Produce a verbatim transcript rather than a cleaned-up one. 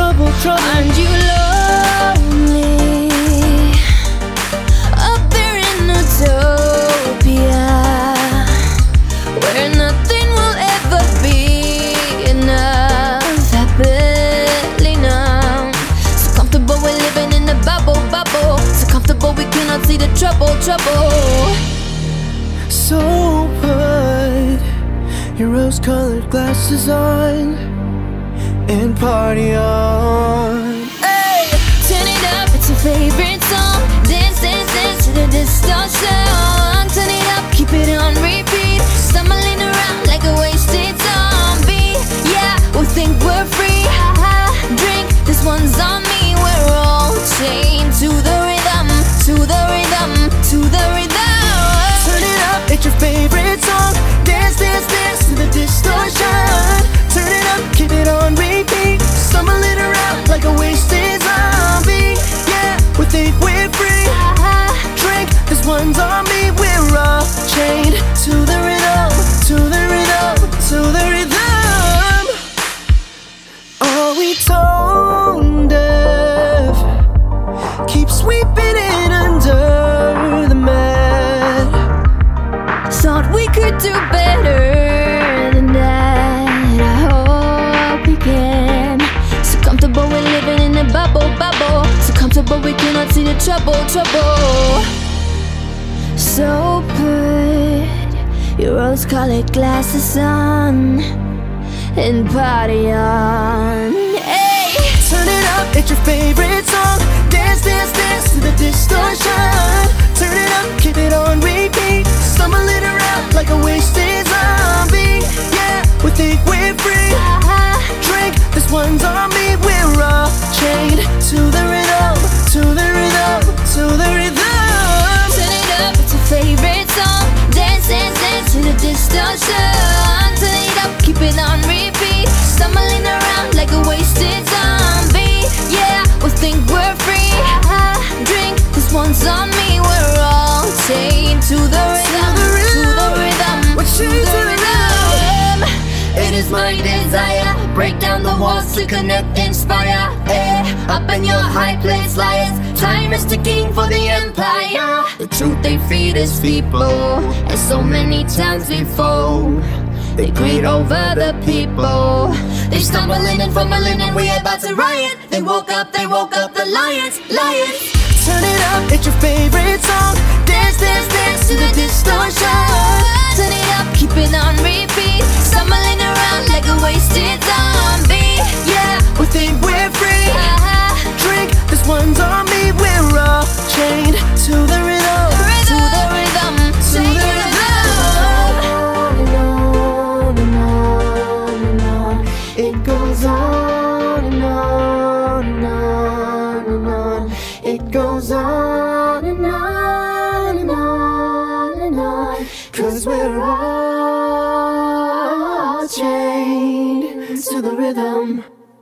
trouble, trouble. And you lonely up there in utopia, where nothing will ever be enough. Happily numb, so comfortable we're living in a bubble, bubble. So comfortable we cannot see the trouble, trouble. So put your rose-colored glasses on and party on. Hey, turn it up, it's your favorite song. Dance, dance, dance to the distortion. Turn it up, keep it on repeat. Stumbling around like a wasted zombie. Yeah, we think we're free. Ha-ha, drink, this one's on me. We're all chained to the rhythm, to the rhythm, to the rhythm. Turn it up, it's your favorite song. Dance, dance, dance to the distortion. Turn it up, keep it on repeat. Stumbling around like a wasted zombie. Yeah, we think we're free. Drink, this one's on me. We're all chained to the rhythm, to the rhythm, to the rhythm. Are we tone deaf? Keep sweeping it under the mat. Thought we could do better. Bubble, bubble, so comfortable we cannot see the trouble, trouble. So put your rose-colored glasses on and party on. Hey, turn it up, it's your favorite song. Dance, dance, dance to the distortion. Turn it up, keep it on repeat. Stumbling around like a wasted zombie. Yeah, we think we're free. Drink, this one's on me. We're all chained to the rhythm, to the rhythm, to the rhythm. Turn it up, it's your favorite song. Dance, dance, dance to the distortion. Turn it up, keep it on repeat. Stumbling around like a wasted zombie. Yeah, we think we're free. Drink, this one's on me. We're all chained to the rhythm, to the rhythm, to the rhythm. It is my desire, break down the walls to connect, inspire. Eh, up in your high place lies. Time is ticking for the empire. The truth they feed is people, and so many times before they greed over the people. They stumbling and fumbling and we're about to riot. They woke up, they woke up the lions, lions. Turn it up, it's your favorite song. Dance, dance, dance to the distortion. Turn it up, keep it on repeat. Stumbling around like a wasted zombie. Yeah, we think we're free. Drink, this one's on me. We're all chained to the rhythm, to the rhythm, to the rhythm. On and on and on and on. It goes on and on and on and on. It goes on.